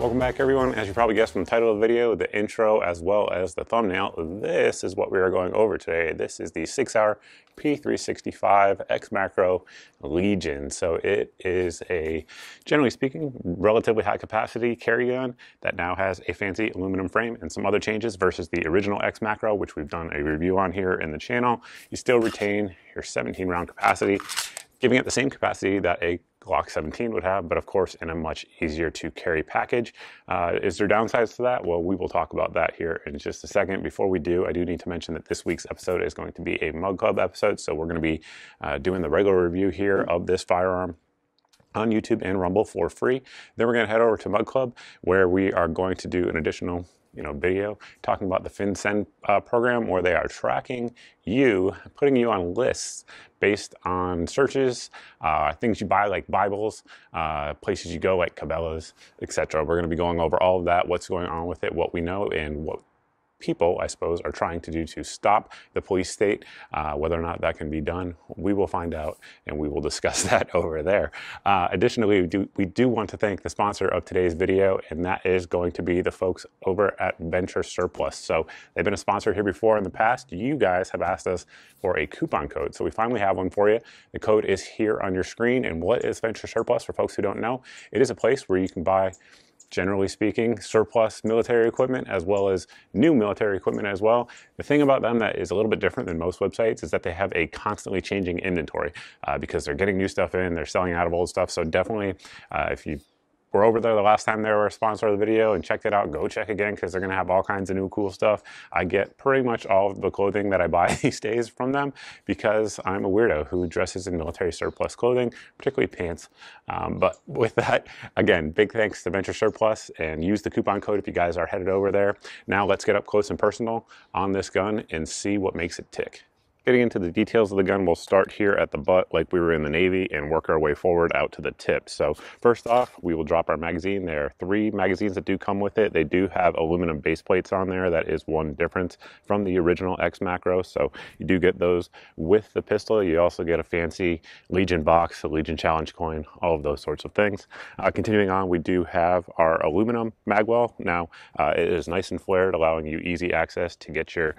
Welcome back, everyone. As you probably guessed from the title of the video, the intro, as well as the thumbnail, this is what we are going over today. This is the Sig Sauer P365 X-Macro Legion. So it is a, generally speaking, relatively high capacity carry-on that now has a fancy aluminum frame and some other changes versus the original X-Macro, which we've done a review on here in the channel. You still retain your 17-round capacity, giving it the same capacity that a Glock 17 would have, but of course in a much easier to carry package. Is there downsides to that? Well, we will talk about that here in just a second. Before we do, I do need to mention that this week's episode is going to be a Mug Club episode, so we're going to be doing the regular review here of this firearm on YouTube and Rumble for free. Then we're going to head over to Mug Club, where we are going to do an additional video talking about the FinCEN program, where they are tracking you, putting you on lists based on searches, things you buy like Bibles, places you go like Cabela's, etc. We're going to be going over all of that, what's going on with it, what we know, and what people, I suppose, are trying to do to stop the police state. Whether or not that can be done, we will find out, and we will discuss that over there. Additionally, we do want to thank the sponsor of today's video, and that is going to be the folks over at Venture Surplus. So they've been a sponsor here before in the past. You guys have asked us for a coupon code, so we finally have one for you. The code is here on your screen. And what is Venture Surplus? For folks who don't know, it is a place where you can buy, generally speaking, surplus military equipment, as well as new military equipment as well. The thing about them that is a little bit different than most websites is that they have a constantly changing inventory because they're getting new stuff in, they're selling out of old stuff. So definitely, if you were over there the last time they were a sponsor of the video and checked it out, go check again, because they're going to have all kinds of new cool stuff. I get pretty much all of the clothing that I buy these days from them, because I'm a weirdo who dresses in military surplus clothing, particularly pants. But with that, again, big thanks to Venture Surplus, and use the coupon code if you guys are headed over there. Now let's get up close and personal on this gun and see what makes it tick. Getting into the details of the gun, we'll start here at the butt like we were in the Navy and work our way forward out to the tip. So first off, we will drop our magazine. There are three magazines that do come with it. They do have aluminum base plates on there. That is one difference from the original X-Macro. So you do get those with the pistol. You also get a fancy Legion box, a Legion challenge coin, all of those sorts of things. Continuing on, we do have our aluminum magwell. Now it is nice and flared, allowing you easy access to get your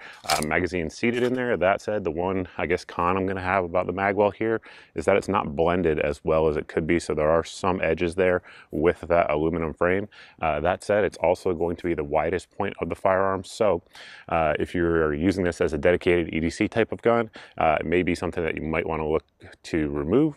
magazine seated in there. That said, the one, I guess, con I'm going to have about the magwell here is that it's not blended as well as it could be, so there are some edges there with that aluminum frame. That said, it's also going to be the widest point of the firearm, so if you're using this as a dedicated EDC type of gun, it may be something that you might want to look to remove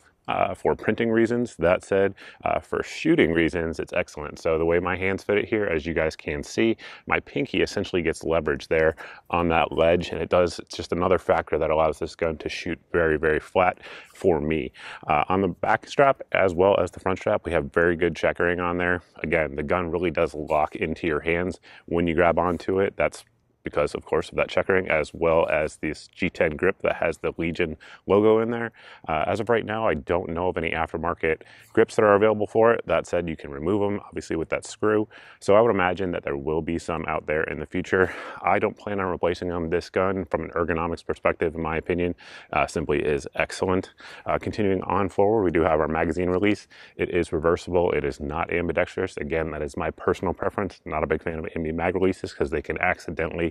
for printing reasons. That said, for shooting reasons, it's excellent. So the way my hands fit it here, as you guys can see, my pinky essentially gets leverage there on that ledge, and it does, it's just another factor that allows this gun to shoot very, very flat for me. On the back strap as well as the front strap, we have very good checkering on there. Again, the gun really does lock into your hands when you grab onto it. That's because, of course, of that checkering, as well as this G10 grip that has the Legion logo in there. As of right now, I don't know of any aftermarket grips that are available for it. That said, you can remove them, obviously, with that screw. So I would imagine that there will be some out there in the future. I don't plan on replacing them. This gun, from an ergonomics perspective, in my opinion, simply is excellent. Continuing on forward, we do have our magazine release. It is reversible. It is not ambidextrous. Again, that is my personal preference. Not a big fan of ambi mag releases because they can accidentally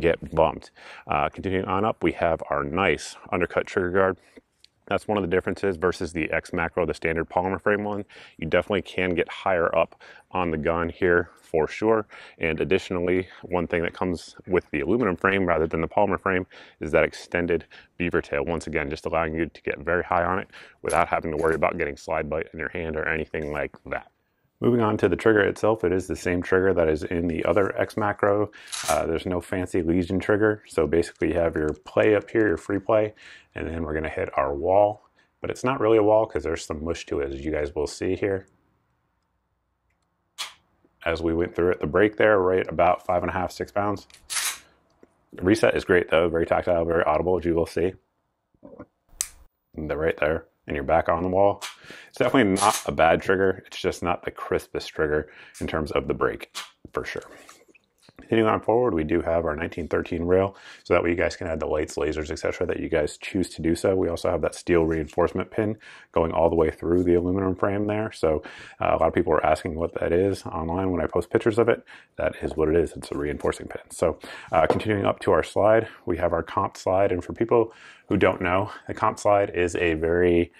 get bumped. Continuing on up, we have our nice undercut trigger guard. That's one of the differences versus the X-Macro, the standard polymer frame one. You definitely can get higher up on the gun here for sure. And additionally, one thing that comes with the aluminum frame rather than the polymer frame is that extended beaver tail. Once again, just allowing you to get very high on it without having to worry about getting slide bite in your hand or anything like that. Moving on to the trigger itself, it is the same trigger that is in the other X-Macro. There's no fancy Legion trigger, so basically you have your play up here, your free play, and then we're going to hit our wall. But it's not really a wall because there's some mush to it, as you guys will see here. As we went through it, the break there, right about 5.5, 6 pounds. Reset is great though, very tactile, very audible, as you will see. They're right there, and you're back on the wall. It's definitely not a bad trigger, it's just not the crispest trigger in terms of the break, for sure. Hitting on forward, we do have our 1913 rail, so that way you guys can add the lights, lasers, etc. that you guys choose to do so. We also have that steel reinforcement pin going all the way through the aluminum frame there. So a lot of people are asking what that is online when I post pictures of it. That is what it is. It's a reinforcing pin. So continuing up to our slide, we have our comp slide. And for people who don't know, the comp slide is a very...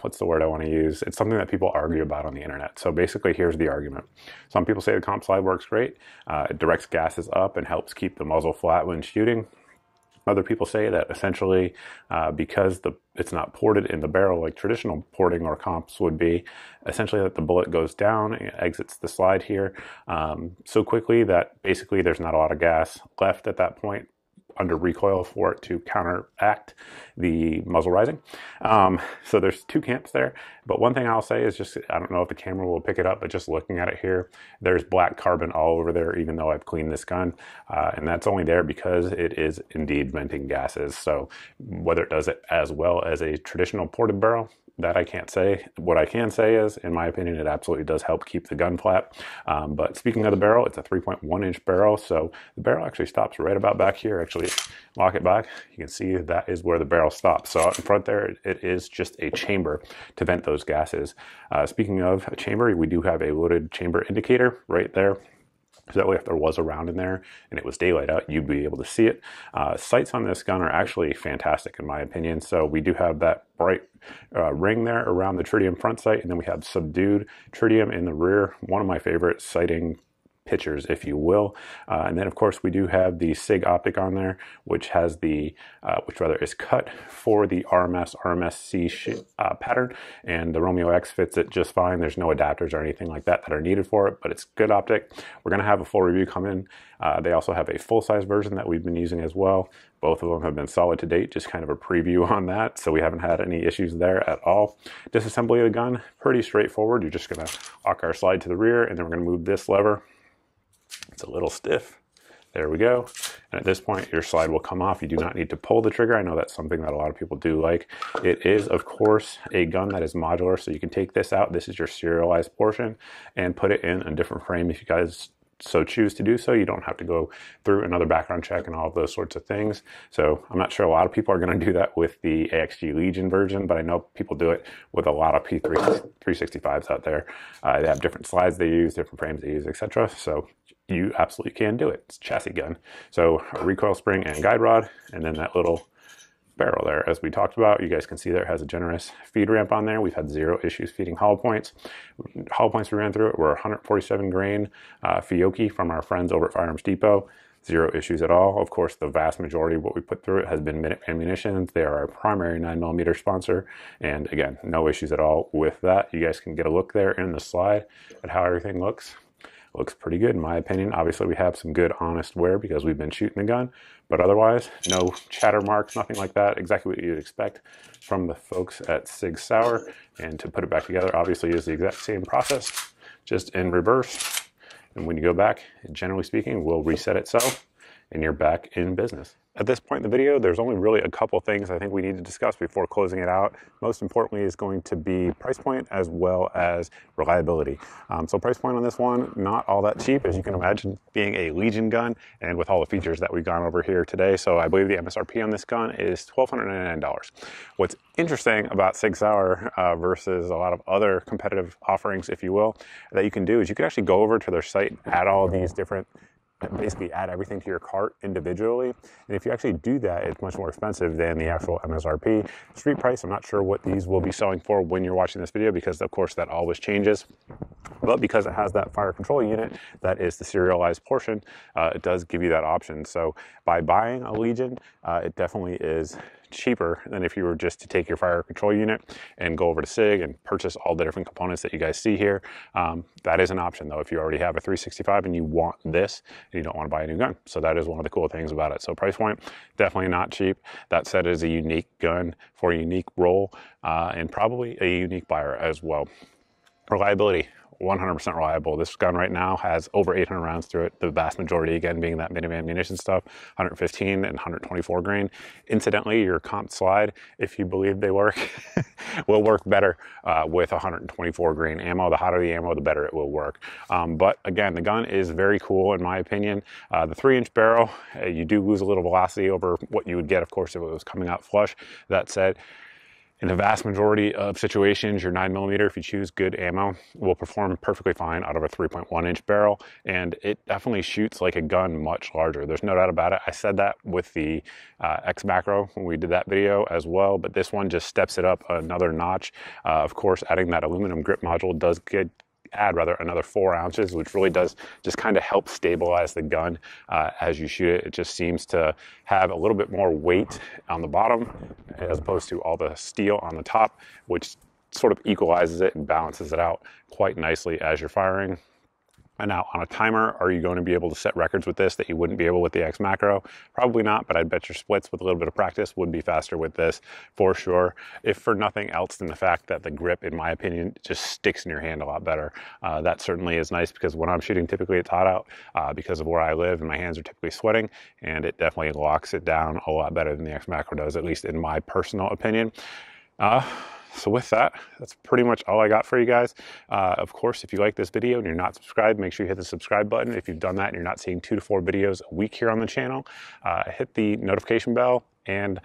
what's the word I want to use? It's something that people argue about on the internet. So basically, here's the argument. Some people say the comp slide works great. It directs gases up and helps keep the muzzle flat when shooting. Other people say that essentially because it's not ported in the barrel like traditional porting or comps would be, essentially that the bullet goes down and exits the slide here so quickly that basically there's not a lot of gas left at that point under recoil for it to counteract the muzzle rising. So there's two camps there, but one thing I'll say is just, I don't know if the camera will pick it up, but just looking at it here, there's black carbon all over there, even though I've cleaned this gun. And that's only there because it is indeed venting gases. So whether it does it as well as a traditional ported barrel, that I can't say. What I can say is, in my opinion, it absolutely does help keep the gun flat. But speaking of the barrel, it's a 3.1 inch barrel. So the barrel actually stops right about back here. Actually, lock it back. You can see that is where the barrel stops. So out in front there, it is just a chamber to vent those gases. Speaking of a chamber, we do have a loaded chamber indicator right there. So that way if there was a round in there and it was daylight out, you'd be able to see it. Sights on this gun are actually fantastic in my opinion. So we do have that bright ring there around the tritium front sight, and then we have subdued tritium in the rear. One of my favorite sighting pictures, if you will. And then of course we do have the Sig optic on there, which has the, which is cut for the RMS C pattern, and the Romeo X fits it just fine. There's no adapters or anything like that that are needed for it, but it's good optic. We're gonna have a full review come in. They also have a full-size version that we've been using as well. Both of them have been solid to date, just kind of a preview on that, so we haven't had any issues there at all. Disassembly of the gun, pretty straightforward. You're just gonna lock our slide to the rear, and then we're gonna move this lever. It's a little stiff. There we go. And at this point, your slide will come off. You do not need to pull the trigger. I know that's something that a lot of people do like. It is, of course, a gun that is modular, so you can take this out. This is your serialized portion and put it in a different frame if you guys so choose to do so. You don't have to go through another background check and all of those sorts of things. So I'm not sure a lot of people are going to do that with the AXG Legion version, but I know people do it with a lot of P365s out there. They have different slides they use, different frames they use, etc. So you absolutely can do it. It's a chassis gun. So a recoil spring and guide rod, and then that little barrel there, as we talked about. You guys can see there it has a generous feed ramp on there. We've had zero issues feeding hollow points. Hollow points we ran through it were 147 grain Fiocchi from our friends over at Firearms Depot. Zero issues at all. Of course, the vast majority of what we put through it has been Minuteman Munitions. They are our primary 9mm sponsor. And again, no issues at all with that. You guys can get a look there in the slide at how everything looks. Looks pretty good in my opinion. Obviously we have some good honest wear because we've been shooting the gun, but otherwise no chatter marks, nothing like that. Exactly what you'd expect from the folks at Sig Sauer. And to put it back together obviously is the exact same process, just in reverse. And when you go back, generally speaking, will reset itself and you're back in business. At this point in the video, there's only really a couple things I think we need to discuss before closing it out. Most importantly is going to be price point as well as reliability. So price point on this one, not all that cheap, as you can imagine, being a Legion gun and with all the features that we've gone over here today. So I believe the MSRP on this gun is $1,299. What's interesting about Sig Sauer versus a lot of other competitive offerings, if you will, that you can do is you can actually go over to their site, add all these different, basically add everything to your cart individually. And if you actually do that, it's much more expensive than the actual MSRP. Street price, I'm not sure what these will be selling for when you're watching this video, because of course that always changes. But because it has that fire control unit, that is the serialized portion, it does give you that option. So by buying a Legion, it definitely is cheaper than if you were just to take your fire control unit and go over to Sig and purchase all the different components that you guys see here. That is an option though if you already have a 365 and you want this and you don't want to buy a new gun. So that is one of the cool things about it. So price point, definitely not cheap. That said, it is a unique gun for a unique role and probably a unique buyer as well. Reliability. 100% reliable. This gun right now has over 800 rounds through it, the vast majority again being that minimum ammunition stuff, 115 and 124 grain. Incidentally, your comp slide, if you believe they work, will work better with 124 grain ammo. The hotter the ammo, the better it will work. But again, the gun is very cool in my opinion. The 3-inch barrel, you do lose a little velocity over what you would get, of course, if it was coming out flush. That said, in the vast majority of situations, your 9mm, if you choose good ammo, will perform perfectly fine out of a 3.1-inch barrel, and it definitely shoots like a gun much larger. There's no doubt about it. I said that with the X-Macro when we did that video as well, but this one just steps it up another notch. Of course, adding that aluminum grip module does add another 4 ounces, which really does just kind of help stabilize the gun as you shoot it. It just seems to have a little bit more weight on the bottom as opposed to all the steel on the top, which sort of equalizes it and balances it out quite nicely as you're firing. And now on a timer, are you going to be able to set records with this that you wouldn't be able with the X-Macro? Probably not, but I'd bet your splits with a little bit of practice would be faster with this for sure. If for nothing else than the fact that the grip, in my opinion, just sticks in your hand a lot better. That certainly is nice because when I'm shooting, typically it's hot out because of where I live and my hands are typically sweating, and it definitely locks it down a lot better than the X-Macro does, at least in my personal opinion. So with that, that's pretty much all I got for you guys. Of course, if you like this video and you're not subscribed, make sure you hit the subscribe button. If you've done that and you're not seeing 2 to 4 videos a week here on the channel, hit the notification bell and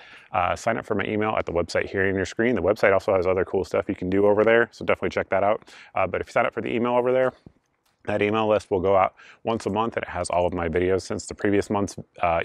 sign up for my email at the website here on your screen. The website also has other cool stuff you can do over there, so definitely check that out. But if you sign up for the email over there, that email list will go out once a month, and it has all of my videos since the previous month's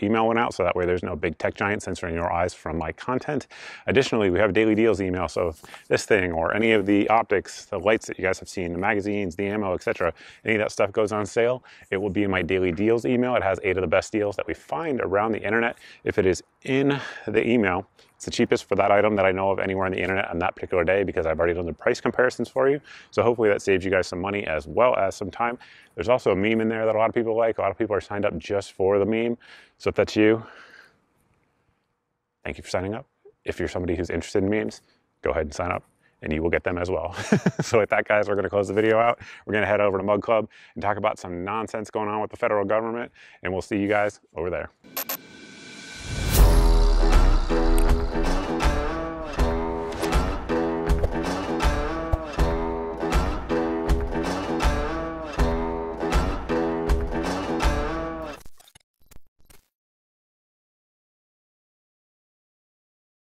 email went out, so that way there's no big tech giant censoring your eyes from my content. Additionally, we have daily deals email, so if this thing or any of the optics, the lights that you guys have seen, the magazines, the ammo, etc., any of that stuff goes on sale, it will be in my daily deals email. It has 8 of the best deals that we find around the internet. If it is in the email, it's the cheapest for that item that I know of anywhere on the internet on that particular day, because I've already done the price comparisons for you. So hopefully that saves you guys some money as well as some time. There's also a meme in there that a lot of people like. A lot of people are signed up just for the meme. So if that's you, thank you for signing up. If you're somebody who's interested in memes, go ahead and sign up and you will get them as well. So with that, guys, we're gonna close the video out. We're gonna head over to Mug Club and talk about some nonsense going on with the federal government, and we'll see you guys over there.